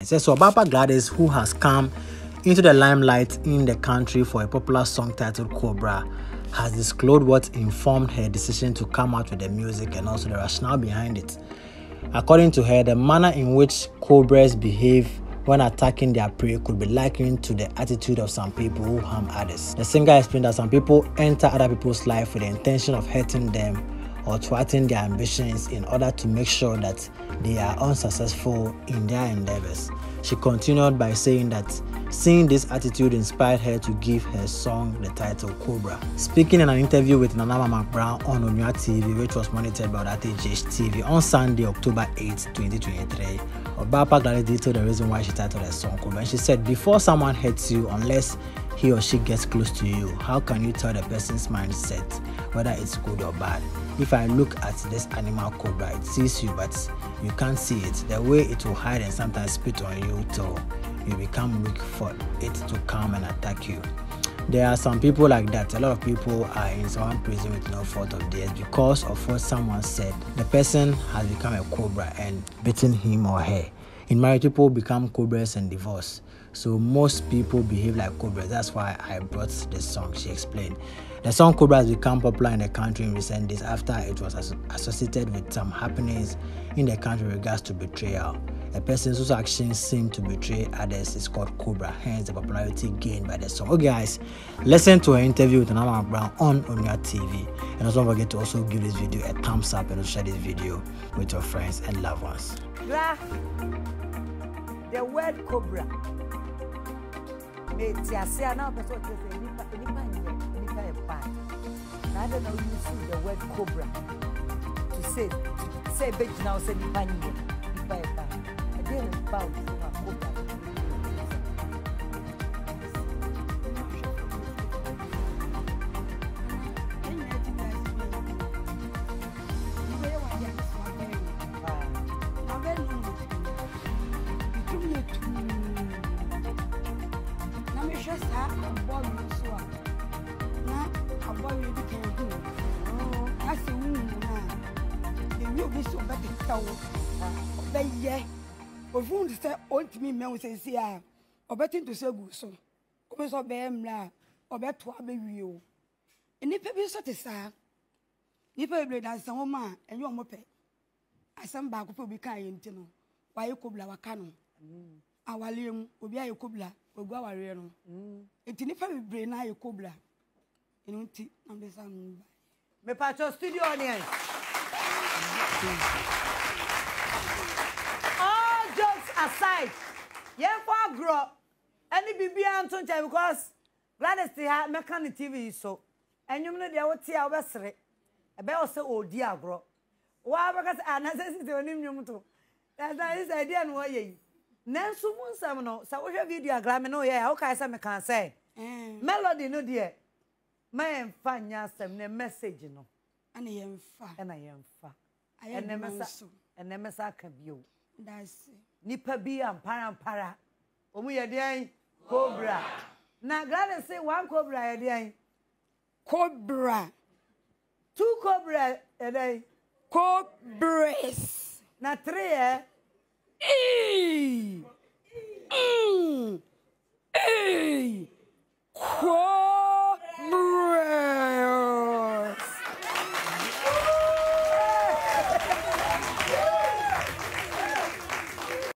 So Obaapa Gladys, who has come into the limelight in the country for a popular song titled Cobra, has disclosed what informed her decision to come out with the music and also the rationale behind it. According to her, the manner in which cobras behave when attacking their prey could be likened to the attitude of some people who harm others. The singer explained that some people enter other people's life with the intention of hurting them or thwarting their ambitions in order to make sure that they are unsuccessful in their endeavors. She continued by saying that seeing this attitude inspired her to give her song the title Cobra. Speaking in an interview with Nana Ama McBrown on Onua TV, which was monitored by OdarteyGH TV on Sunday, October 8, 2023, Obaapa Gladys detailed the reason why she titled her song Cobra. And she said, "Before someone hurts you, unless he or she gets close to you, how can you tell the person's mindset, whether it's good or bad? If I look at this animal cobra, it sees you, but you can't see it. The way it will hide and sometimes spit on you till you become weak for it to come and attack you. There are some people like that. A lot of people are in someone's prison with no fault of theirs. Because of what someone said, the person has become a cobra and bitten him or her. In marriage, people become cobras and divorce. So most people behave like cobras. That's why I brought this song," she explained. The song Cobra has become popular in the country in recent days after it was associated with some happenings in the country with regards to betrayal. A person whose actions seem to betray others is called Cobra, hence the popularity gained by the song. Okay guys, listen to her interview with Nana Ama McBrown on Onua TV. And also don't forget to also give this video a thumbs up and share this video with your friends and loved ones. The word Cobra. I don't know, you see the word Cobra. To say bitch now, say Nipanye. Of whom say old me men says, yeah, or betting to say good so. Come so bear mla, or bet to have you. And if you sort of sir, nipper blade as some woman and your mope. As some bag will be kind, you know, why you cobble our canon. Our limb will be a cobler, will go our real. It's in if I bring a cobler. You know, tea, and the sun. Me patch your studio audience. Aside, yeah, for grow, any baby Anton because Gladys had mechanic TV so, and you know they are tea our best rate. A bell so old dear grow. Why, because I necessity to name you to. That is idea and why. Nancy Monsamino, so we have video grammar, yeah, okay, some can say. Melody, no dear. My fine yasem, the message, you know. And I am far, and I am far. I am never so, and never sack of you. That's Nipa bi ampara ampara. Omu yedian Cobra. Na Gladys say one cobra yedian. Cobra. Two cobra yedian. Cobras. Na three.